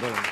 Boom.